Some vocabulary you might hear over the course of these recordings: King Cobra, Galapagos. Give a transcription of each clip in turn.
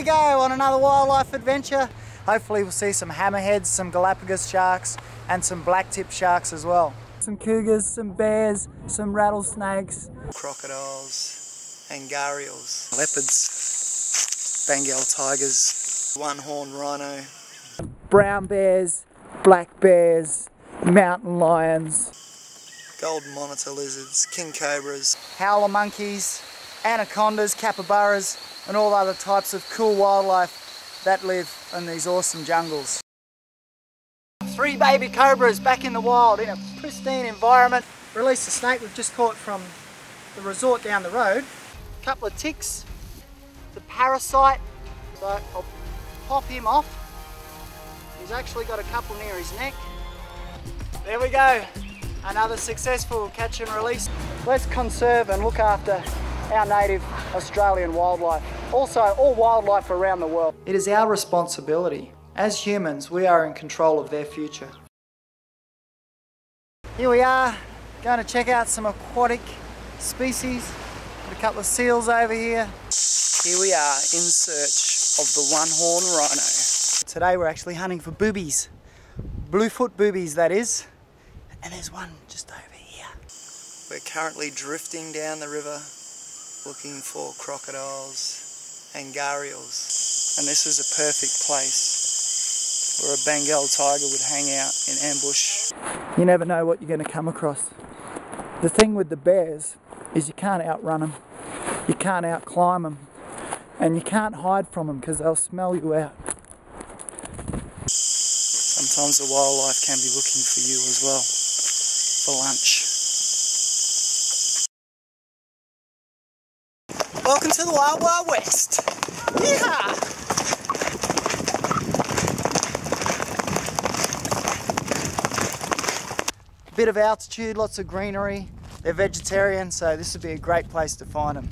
we go on another wildlife adventure. Hopefully we'll see some hammerheads, some Galapagos sharks and some blacktip sharks as well. Some cougars, some bears, some rattlesnakes. Crocodiles, angarials, leopards, Bengal tigers, one-horned rhino. Brown bears, black bears, mountain lions. Gold monitor lizards, king cobras. Howler monkeys, anacondas, capybaras and all other types of cool wildlife that live in these awesome jungles. 3 baby cobras back in the wild in a pristine environment. Released a snake we've just caught from the resort down the road. A couple of ticks, the parasite, so I'll pop him off. He's actually got a couple near his neck. There we go, another successful catch and release. Let's conserve and look after our native Australian wildlife. Also, all wildlife around the world. It is our responsibility. As humans, we are in control of their future. Here we are, going to check out some aquatic species. Got a couple of seals over here. Here we are in search of the one-horned rhino. Today we're actually hunting for boobies. Bluefoot boobies, that is. And there's one just over here. We're currently drifting down the river looking for crocodiles, angarials. And this is a perfect place where a Bengal tiger would hang out in ambush. You never know what you're going to come across. The thing with the bears is you can't outrun them, you can't outclimb them, and you can't hide from them because they'll smell you out. Sometimes the wildlife can be looking for you as well, for lunch. Welcome to the Wild Wild West! Yeehaw! Bit of altitude, lots of greenery. They're vegetarian, so this would be a great place to find them.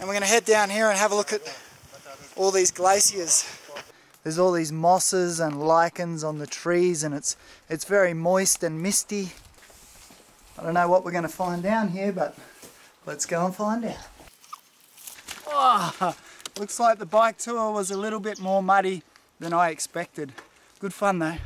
And we're going to head down here and have a look at all these glaciers. There's all these mosses and lichens on the trees, and it's very moist and misty. I don't know what we're going to find down here, but let's go and find out. Oh, looks like the bike tour was a little bit more muddy than I expected. Good fun though.